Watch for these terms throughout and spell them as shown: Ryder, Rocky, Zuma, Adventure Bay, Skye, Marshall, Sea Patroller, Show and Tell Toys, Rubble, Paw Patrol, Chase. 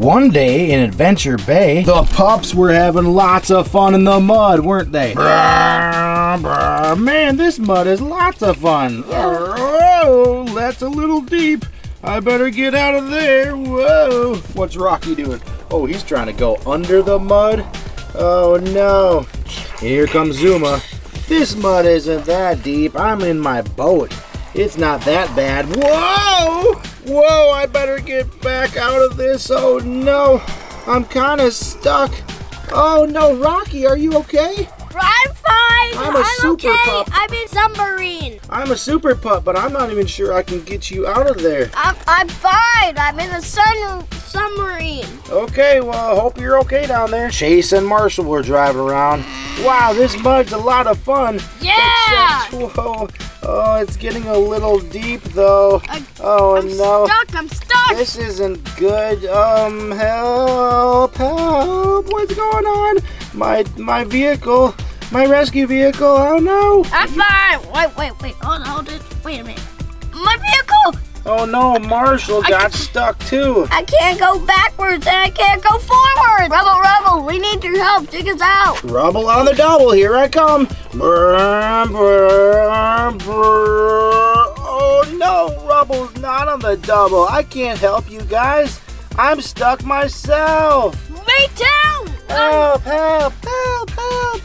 One day in Adventure Bay, the pups were having lots of fun in the mud, weren't they? Man, this mud is lots of fun. Oh, that's a little deep. I better get out of there. Whoa. What's Rocky doing? Oh, he's trying to go under the mud. Oh, no. Here comes Zuma. This mud isn't that deep. I'm in my boat. It's not that bad. Whoa! Whoa, I better get back out of this. Oh no, I'm kind of stuck. Oh no, Rocky, are you okay? I'm fine. I'm super pup. I'm in submarine. I'm a super pup, but I'm not even sure I can get you out of there. I'm fine. I'm in a submarine. Okay, well, I hope you're okay down there. Chase and Marshall were driving around. Wow, this mud's a lot of fun. Yeah. Except, whoa. Oh, it's getting a little deep though. Oh no. I'm stuck. This isn't good. Help, help. What's going on? My vehicle, my rescue vehicle. Oh no. I'm fine. Wait. Wait a minute. My vehicle. Oh no, Marshall got stuck too. I can't go backwards and I can't go forward. Rubble, we need your help. Dig us out. Rubble on the double. Here I come. Oh no, Rubble's not on the double. I can't help you guys. I'm stuck myself. Me too. Help, help, help, help.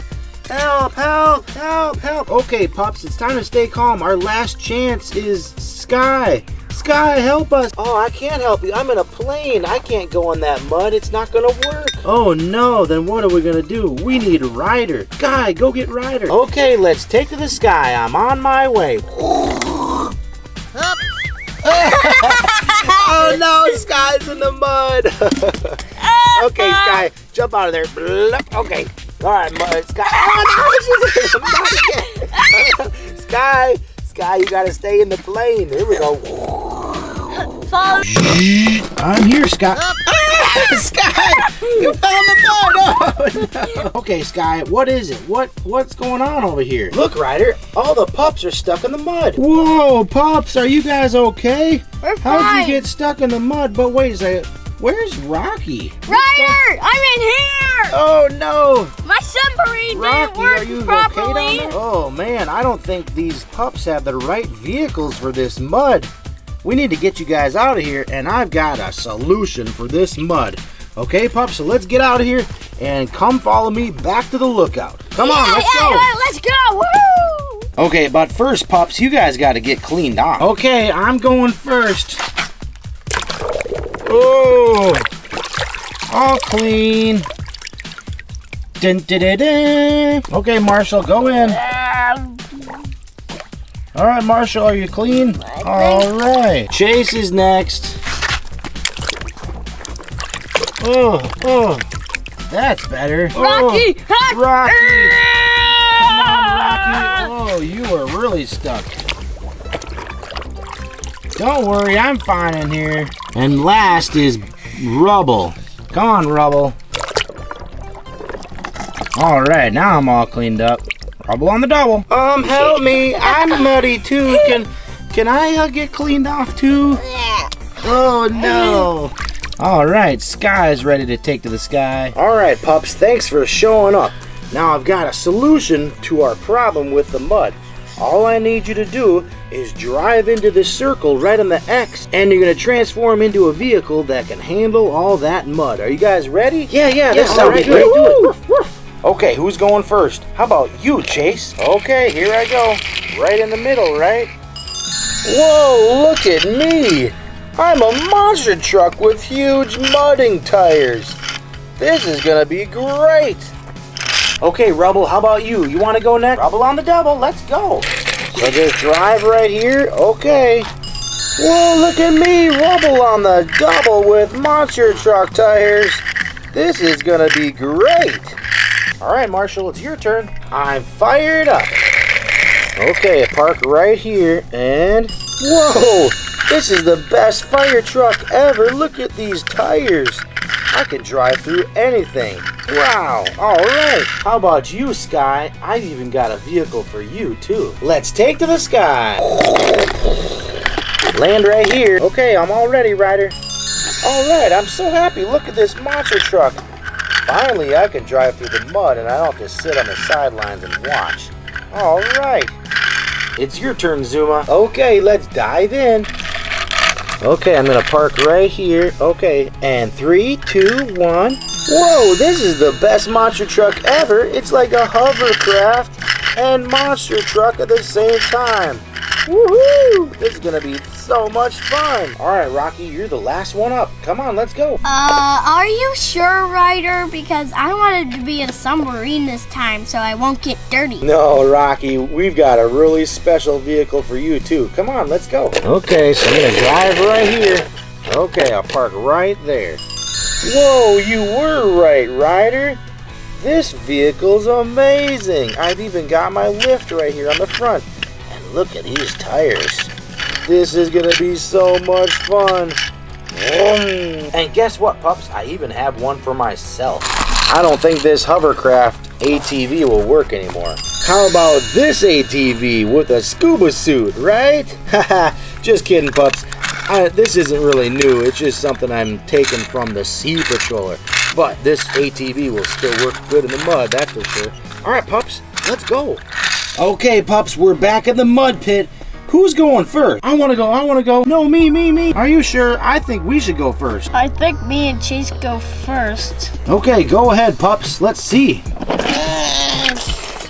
Help, help, help, help. Okay, pups, it's time to stay calm. Our last chance is Skye. Skye, help us. Oh, I can't help you. I'm in a plane. I can't go in that mud. It's not going to work. Oh, no. Then what are we going to do? We need Ryder. Skye, go get Ryder. Okay, let's take to the sky. I'm on my way. Oh, no. Skye's in the mud. Okay, Skye, jump out of there. Okay. All right, Skye. Oh, no. Skye, you gotta stay in the plane. Here we go. Follow. I'm here, Skye. Skye, you fell in the mud. Oh, no. Okay, Skye, what is it? What's going on over here? Look, Ryder, all the pups are stuck in the mud. Whoa, pups, are you guys okay? We're fine. How'd you get stuck in the mud? But wait a second. Where's Rocky? Ryder, I'm in here! Oh no! My submarine didn't work properly! Okay, oh man, I don't think these pups have the right vehicles for this mud. We need to get you guys out of here, and I've got a solution for this mud. Okay, pups, so let's get out of here and come follow me back to the lookout. Come on, let's go! Yeah, let's go! Woo! Okay, but first, pups, you guys got to get cleaned up. Okay, I'm going first. Oh, all clean. Dun, dun, dun, dun. Okay, Marshall, go in. All right, Marshall, are you clean? All right. Chase is next. Oh, that's better. Rocky! Oh, Rocky! Come on, Rocky. Oh, you are really stuck. Don't worry, I'm fine in here. And last is Rubble. Come on, Rubble. All right, now I'm all cleaned up. Rubble on the double. Help me. I'm muddy too. Can I get cleaned off too? Oh no. All right, Skye's ready to take to the sky. All right, pups, thanks for showing up. Now I've got a solution to our problem with the mud. All I need you to do is drive into this circle right on the X, and you're going to transform into a vehicle that can handle all that mud. Are you guys ready? Yeah, this is how we do it. Okay, who's going first? How about you, Chase? Okay, here I go. Right in the middle, right? Whoa, look at me. I'm a monster truck with huge mudding tires. This is going to be great. Okay, Rubble, how about you? You want to go next? Rubble on the double, let's go. So just drive right here, okay. Whoa, look at me, Rubble on the double with monster truck tires. This is gonna be great. All right, Marshall, it's your turn. I'm fired up. Okay, park right here, and whoa, this is the best fire truck ever. Look at these tires. I can drive through anything. Wow, all right. How about you, Skye? I've even got a vehicle for you, too. Let's take to the sky. Land right here. Okay, I'm all ready, Ryder. Alright, I'm so happy. Look at this monster truck. Finally, I can drive through the mud and I don't have to sit on the sidelines and watch. Alright. It's your turn, Zuma. Okay, let's dive in. Okay, I'm going to park right here. Okay, and 3, 2, 1. Whoa, this is the best monster truck ever. It's like a hovercraft and monster truck at the same time. Woohoo! This is going to be so much fun. All right, Rocky, you're the last one up. Come on, let's go. Are you sure, Ryder? Because I wanted to be in a submarine this time so I won't get dirty. No, Rocky, we've got a really special vehicle for you, too. Come on, let's go. Okay, so I'm going to drive right here. Okay, I'll park right there. Whoa, you were right, Ryder. This vehicle's amazing. I've even got my lift right here on the front. Look at these tires. This is gonna be so much fun. And guess what, pups? I even have one for myself. I don't think this hovercraft ATV will work anymore. How about this ATV with a scuba suit, right? Haha, just kidding, pups. This isn't really new. It's just something I'm taking from the Sea Patroller. But this ATV will still work good in the mud, that's for sure. All right, pups, let's go. Okay, pups, we're back in the mud pit. Who's going first? I want to go. No, me. Are you sure? I think we should go first. I think me and Chase go first. Okay, go ahead, pups. Let's see.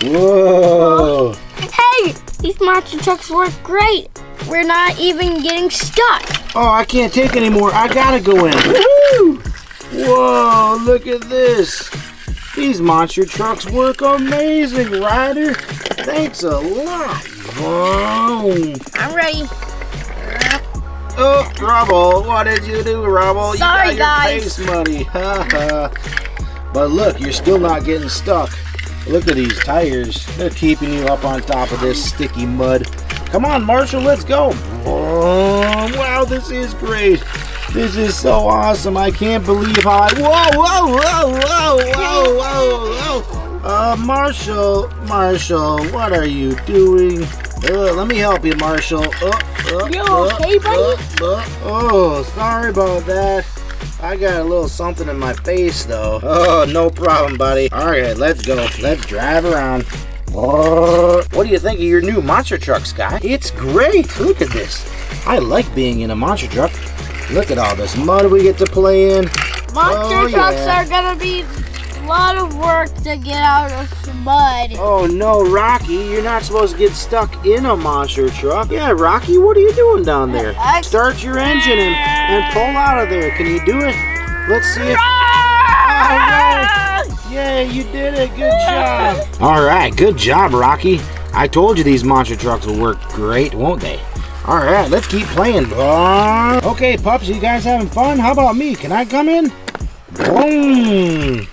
Whoa. Hey, these monster trucks work great. We're not even getting stuck. Oh, I can't take anymore. I gotta go in. Woo-hoo. Whoa, look at this. These monster trucks work amazing, Ryder. Thanks a lot. Whoa. I'm ready. Oh, Rubble, what did you do, Rubble? Sorry, you got your guys. Face money. But look, you're still not getting stuck. Look at these tires. They're keeping you up on top of this sticky mud. Come on, Marshall, let's go. Whoa. Wow, this is great. This is so awesome. I can't believe how I... Whoa. Marshall, what are you doing? Let me help you, Marshall. You okay, buddy? Sorry about that. I got a little something in my face, though. Oh, no problem, buddy. All right, let's go. Let's drive around. What do you think of your new monster truck, Skye? It's great. Look at this. I like being in a monster truck. Look at all this mud we get to play in. Monster trucks are gonna be a lot of work to get out of the mud. Oh no, Rocky, you're not supposed to get stuck in a monster truck. Yeah, Rocky, what are you doing down there? Start your engine and pull out of there. Can you do it? Let's see if... All right. Yay, you did it, good job. All right, good job, Rocky. I told you these monster trucks will work great, won't they? All right, let's keep playing. Okay, pups, you guys having fun? How about me? Can I come in? Boom!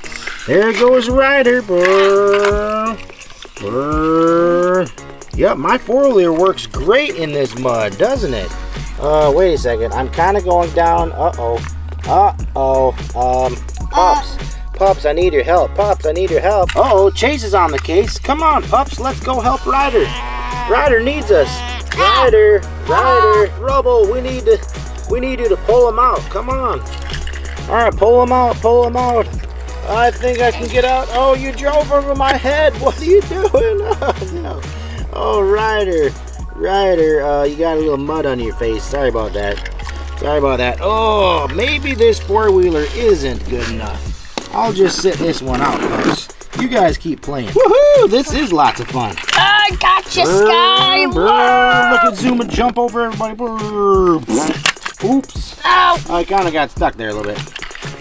There goes Ryder. Yep, my four-wheeler works great in this mud, doesn't it? Wait a second. I'm kind of going down. Pups, I need your help. Uh-oh, Chase is on the case. Come on, pups, let's go help Ryder. Ryder needs us. Ryder, Rubble, we need you to pull him out. Come on. All right, pull him out. I think I can get out. Oh, you drove over my head. What are you doing? Oh, no. Oh, Ryder, you got a little mud on your face. Sorry about that. Oh, maybe this four-wheeler isn't good enough. I'll just sit this one out, folks. You guys keep playing. Woohoo! This is lots of fun. I gotcha, Skye. Look at Zuma jump over everybody. Oops. Ow. I kind of got stuck there a little bit.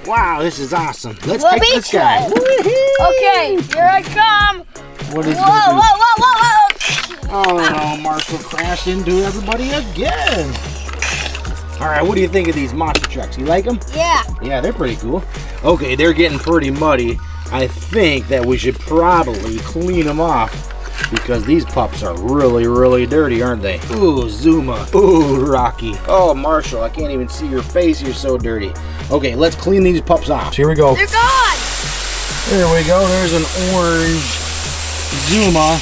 Wow, this is awesome. Let's take this guy. Okay, here I come. What is whoa. Oh, no, Marshall crashed into everybody again. All right, what do you think of these monster trucks? You like them? Yeah. Yeah, they're pretty cool. Okay, they're getting pretty muddy. I think that we should probably clean them off because these pups are really, really dirty, aren't they? Ooh, Zuma. Ooh, Rocky. Oh, Marshall, I can't even see your face. You're so dirty. Okay, let's clean these pups off. Here we go. They're gone. There we go. There's an orange Zuma.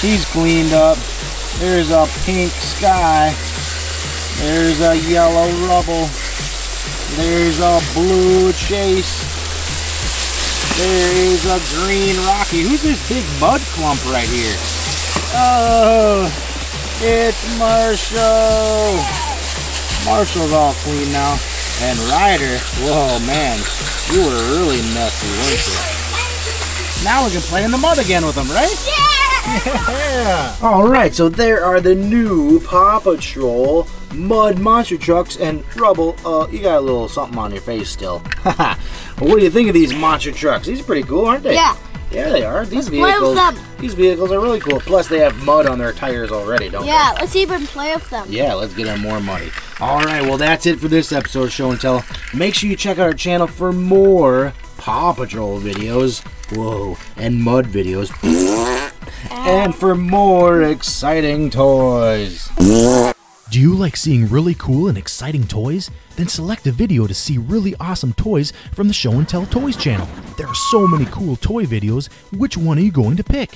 He's cleaned up. There's a pink Skye. There's a yellow Rubble. There's a blue Chase. There is a green Rocky. Who's this big mud clump right here? Oh, it's Marshall. Marshall's all clean now. And Ryder, whoa, man, you were really messy, weren't you? Now we can play in the mud again with them, right? Yeah! Yeah. Alright, so there are the new Paw Patrol mud monster trucks. And Rubble, you got a little something on your face still. Well, what do you think of these monster trucks? These are pretty cool, aren't they? Yeah. Yeah, they are. These vehicles are really cool. Plus, they have mud on their tires already, don't they? Yeah, let's even play with them. Yeah, let's get them more money. Alright, well, that's it for this episode of Show and Tell. Make sure you check out our channel for more Paw Patrol videos. Whoa, and mud videos. And for more exciting toys. Do you like seeing really cool and exciting toys? Then select a video to see really awesome toys from the Show and Tell Toys channel. There are so many cool toy videos. Which one are you going to pick?